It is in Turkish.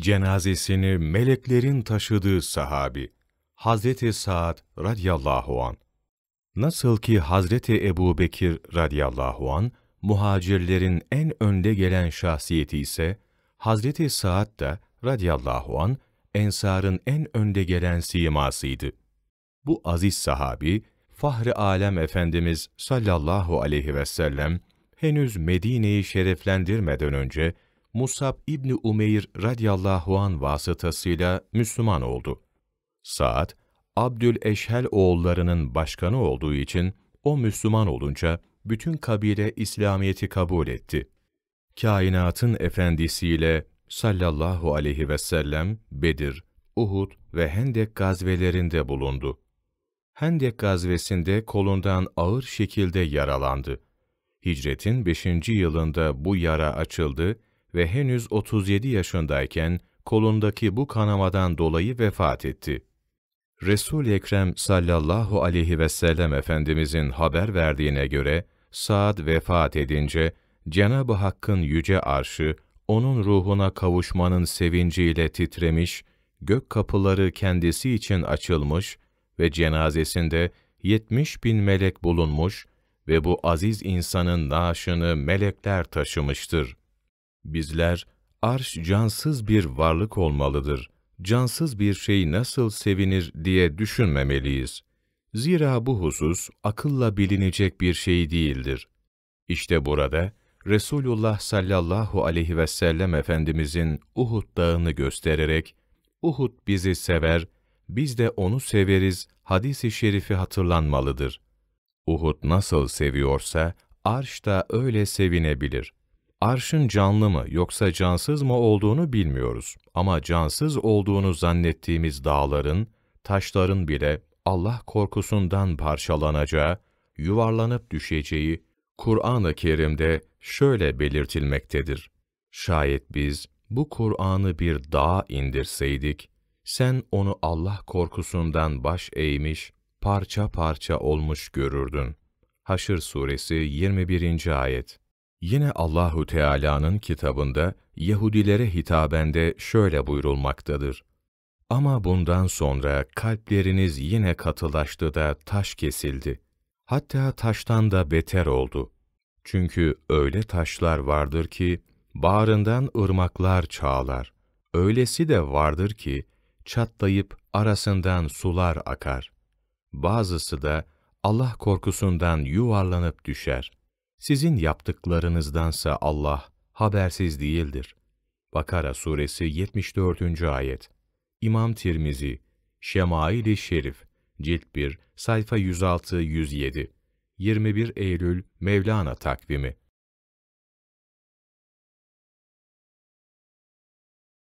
Cenazesini meleklerin taşıdığı sahabi, Hazreti Saad radıyallahu an. Nasıl ki Hazreti Ebubekir radıyallahu an muhacirlerin en önde gelen şahsiyeti ise, Hazreti Saad da radıyallahu an Ensar'ın en önde gelen simasıydı. Bu aziz sahabi, Fahri Alem Efendimiz sallallahu aleyhi ve sellem, henüz Medine'yi şereflendirmeden önce, Mus'ab İbni Umeyr radıyallahu an vasıtasıyla Müslüman oldu. Saad, Abdül Eşhel oğullarının başkanı olduğu için, o Müslüman olunca, bütün kabile İslamiyet'i kabul etti. Kainatın efendisiyle sallallahu aleyhi ve sellem Bedir, Uhud ve Hendek gazvelerinde bulundu. Hendek gazvesinde kolundan ağır şekilde yaralandı. Hicretin 5. yılında bu yara açıldı ve henüz 37 yaşındayken kolundaki bu kanamadan dolayı vefat etti. Resul-i Ekrem sallallahu aleyhi ve sellem Efendimizin haber verdiğine göre, Saad vefat edince, Cenab-ı Hakk'ın yüce arşı, onun ruhuna kavuşmanın sevinciyle titremiş, gök kapıları kendisi için açılmış ve cenazesinde 70.000 melek bulunmuş ve bu aziz insanın naaşını melekler taşımıştır. Bizler, arş cansız bir varlık olmalıdır, cansız bir şey nasıl sevinir diye düşünmemeliyiz. Zira bu husus akılla bilinecek bir şey değildir. İşte burada, Resulullah sallallahu aleyhi ve sellem Efendimizin Uhud dağını göstererek, Uhud bizi sever, biz de onu severiz hadis-i şerifi hatırlanmalıdır. Uhud nasıl seviyorsa, arş da öyle sevinebilir. Arşın canlı mı yoksa cansız mı olduğunu bilmiyoruz ama cansız olduğunu zannettiğimiz dağların, taşların bile Allah korkusundan parçalanacağı, yuvarlanıp düşeceği, Kur'an-ı Kerim'de şöyle belirtilmektedir. Şayet biz bu Kur'an'ı bir dağa indirseydik, sen onu Allah korkusundan baş eğmiş, parça parça olmuş görürdün. Haşr Suresi 21. ayet. Yine Allahu Teala'nın kitabında Yahudilere hitaben de şöyle buyurulmaktadır. Ama bundan sonra kalpleriniz yine katılaştı da taş kesildi. Hatta taştan da beter oldu. Çünkü öyle taşlar vardır ki, bağrından ırmaklar çağlar. Öylesi de vardır ki, çatlayıp arasından sular akar. Bazısı da Allah korkusundan yuvarlanıp düşer. Sizin yaptıklarınızdansa Allah habersiz değildir. Bakara Suresi 74. ayet. İmam Tirmizi, Şemail-i Şerif, Cilt 1, sayfa 106-107, 21 Eylül Mevlana Takvimi.